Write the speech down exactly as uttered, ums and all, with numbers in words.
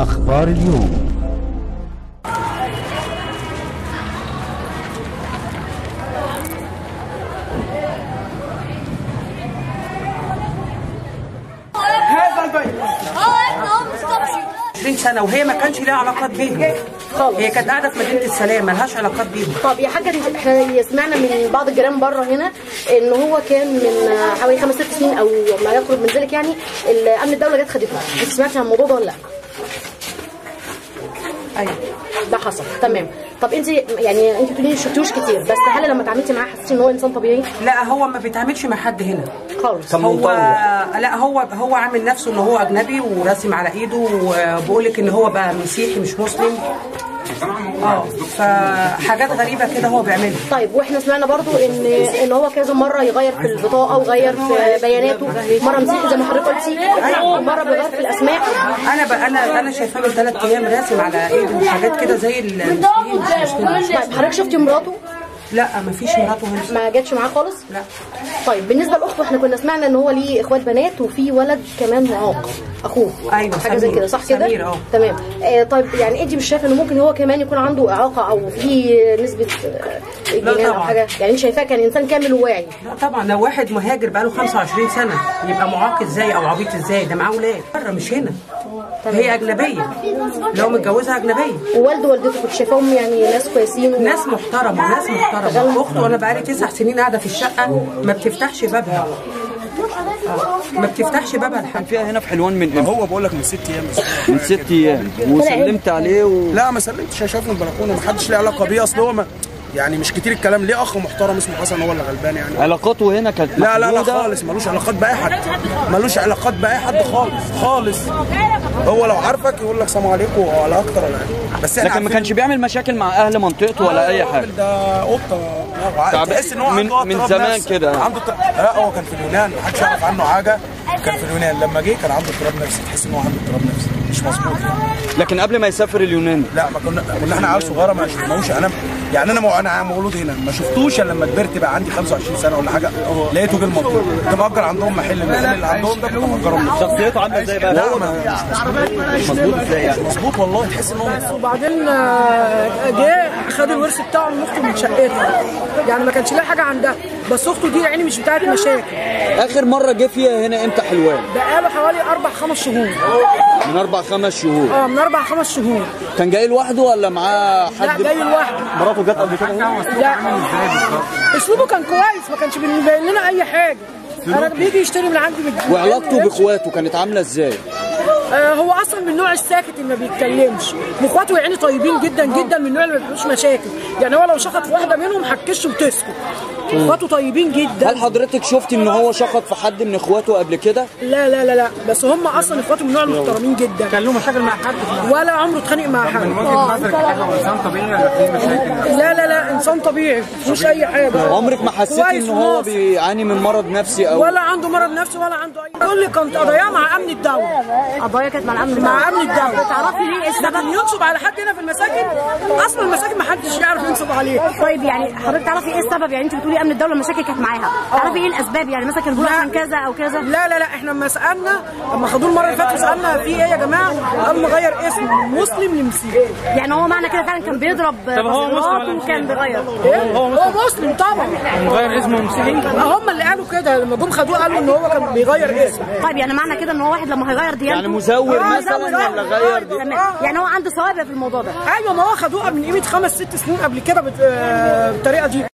أخبار اليوم. عشرين سنة وهي ما كانش لها علاقات بيهم خالص، هي كانت قاعدة في مدينة السلام ما لهاش علاقات بيهم. طب يا حاجة، احنا سمعنا من بعض الجيران بره هنا إن هو كان من حوالي خمس ست سنين أو ما يقرب من ذلك، يعني أمن الدولة جت خدته. أنت سمعتي عن الموضوع ده ولا لأ؟ أيوه ده حصل. تمام. طب انت يعني انت بتقولي ما شفتوش كتير، بس هل لما اتعاملتي معاه حسيتي ان هو انسان طبيعي؟ لا، هو ما بيتعاملش مع حد هنا خالص. هو مطلع. لا، هو هو عامل نفسه ان هو اجنبي وراسم على ايده، وبقول لك ان هو بقى مسيحي مش مسلم. اه فحاجات غريبه كده هو بيعملها. طيب، واحنا سمعنا برضو ان ان هو كذا مره يغير في البطاقه وغير في بياناته، مره مسيحي زي ما حضرتك قلتي، مره بيغير في الاسماء. انا بقى انا انا شايفه له ثلاث ايام راسم على ايده حاجات كده زي المسلمين. طيب حضرتك شفتي مراته؟ لا، ما فيش مراته هنا، ما جاتش معاه خالص؟ لا. طيب بالنسبه لاخته، احنا كنا سمعنا ان هو ليه اخوات بنات وفي ولد كمان معاق اخوه. ايوه، حاجه زي كده صح كده؟ سمير. اه تمام. آه طيب، يعني انت مش شايفه ان ممكن هو كمان يكون عنده اعاقه او في نسبه جنان او حاجه؟ يعني انت شايفاه كان انسان كامل وواعي؟ لا طبعا، لو واحد مهاجر بقاله خمسة وعشرين سنه يبقى معاق ازاي او عبيط ازاي؟ ده معاه ولاد بره مش هنا. طيب. هي اجنبيه، لو متجوزها اجنبيه. ووالده ووالدته كنت شايفاهم يعني ناس كويسين و... ناس محترمه ناس محترمه اخته وانا بقالي تسع سنين قاعده في الشقه ما بتفتحش بابها، ما بتفتحش بابها الحاجه فيها هنا في حلوان. من هو بقول لك من ست ايام من ست ايام وسلمت عليه و... لا ما سلمتش، انا شايفه من بلكونه، ما حدش له علاقه بيه. اصل هو ما... يعني مش كتير الكلام. ليه اخ محترم اسمه حسن هو اللي غلبان؟ يعني علاقاته هنا كانت لا لا لا خالص، ملوش علاقات باي حد، ملوش علاقات باي حد خالص خالص. هو لو عارفك يقول لك سلام عليكم ولا اكتر ولا اقل، بس لكن ما كانش بيعمل مشاكل مع اهل منطقته ولا اي حاجه. ده قطه، تحس ان هو من, من زمان كده عنده ت... لا هو كان في اليونان، ما حدش يعرف عنه حاجه. كان في اليونان لما جه كان عنده اضطراب نفسي، تحس ان هو عنده اضطراب نفسي مش مظبوط يعني. لكن قبل ما يسافر اليونان لا ما كنا كنا احنا عيال صغيره ما شفناهوش. انا يعني انا انا مولود هنا ما شفتوش الا لما كبرت بقى عندي خمسة وعشرين سنه ولا حاجه، لقيته جه المنطقه. كنت مأجر عندهم محل، المحل اللي عندهم ده كنت مأجرهم. شخصيته عامله ازاي بقى؟ لا مش مظبوط ازاي يعني؟ مظبوط والله، تحس ان هو. وبعدين جه خد الورث بتاعه من اخته من شقتها، يعني ما كانش لها حاجه عندها، بس اخته دي يعني مش بتاعت مشاكل. اخر مره جه فيها هنا امتى حلوان؟ بقاله حوالي اربع خمس شهور. من اربع خمس شهور؟ اه من اربع خمس شهور. كان جاي لوحده ولا معاه حد؟ لا جاي لوحده. مراته جت قبل كده؟ لا. اسلوبه كان كويس، ما كانش بيبين لنا اي حاجه. انا بيجي يشتري من عندي بالجنيه. وعلاقته باخواته كانت عامله ازاي؟ هو اصلا من النوع الساكت اللي ما بيتكلمش، واخواته يعني طيبين جدا جدا، من النوع اللي ما بيعملوش مشاكل، يعني هو لو شخط في واحده منهم ما حكتش وتسكت. اخواته طيبين جدا. هل حضرتك شفتي ان هو شخط في حد من اخواته قبل كده؟ لا لا لا لا، بس هم اصلا اخواته من النوع المحترمين جدا. كان له مشاكل مع حد؟ ولا عمره اتخانق مع حد. من وجهه نظرك هو انسان طبيعي ولا في مشاكل؟ لا لا لا، انسان طبيعي مش اي حاجه. عمرك ما حسيتي ان هو بيعاني من مرض نفسي او ولا عنده مرض نفسي ولا عنده اي؟ كل كانت قضاياه مع امن الدوله. قضايا كانت مع امن مع امن الدوله. تعرفي ليه السبب؟ ينصب على حد هنا في المساجد، اصلا المساجد ما حدش يعرف ينصب عليه. طيب يعني حضرتك تعرفي ايه السبب؟ يعني انت بتقولي امن الدوله المشاكل كانت معاها، تعرفي ايه الاسباب؟ يعني مثلا كانوا بيقولوا عشان كذا او كذا؟ لا لا لا، احنا لما سالنا، لما خدوه المره اللي فاتت سالنا في ايه يا جماعه؟ قالوا غير اسمه من مسلم لمسيحي. يعني هو معنى كده فعلا كان بيضرب بصراحه وكان بيغير. هو مسلم طبعا. غير اسمه مسيحي؟ هم اللي قالوا كده لما جم خدوه، قالوا ان هو كان بيغير اسمه. طيب يعني معنى كده ان هو واحد لما هيغير ديانته يعني مزور مثلا ولا غير دي؟ يعني هو عنده سوابق في الموضوع ده. ايوه، ما هو خدوها من قيمه خمس ست سنين قبل كده بالطريقه دي.